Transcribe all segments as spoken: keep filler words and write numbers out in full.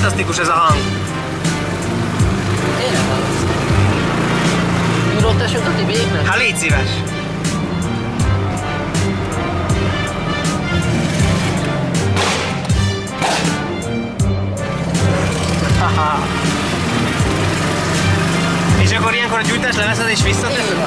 Fantasztikus ez a hang! Tényleg hallom. Tudod te sütni végnek? Hát légy szíves! Ha-ha. És akkor ilyenkor a gyújtás leveszed és visszateszed?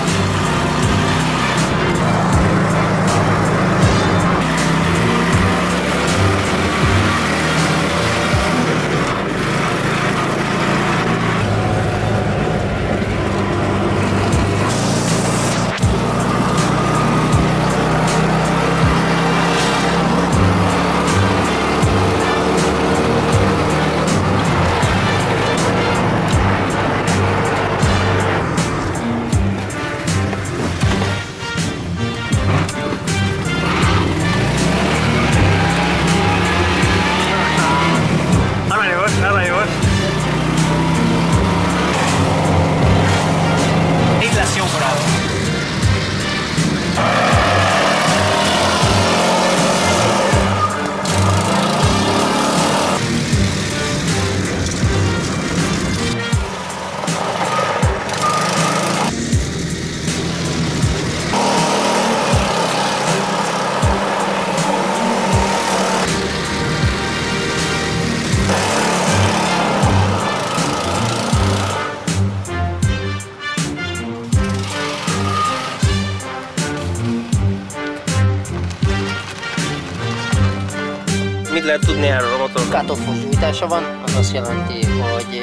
Mit lehet tudni erről a motorról? Cut-off-os gyújtása van, az azt jelenti, hogy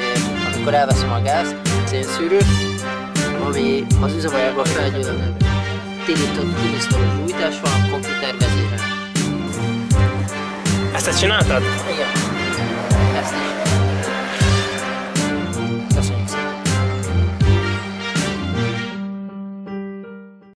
amikor elveszem a gázt, szénszűrő, ami az üzemanyagban felgyűlöm. Tilisztoros gyújtás van a komputervezéren. Ezt te csináltad? Igen. Ezt is.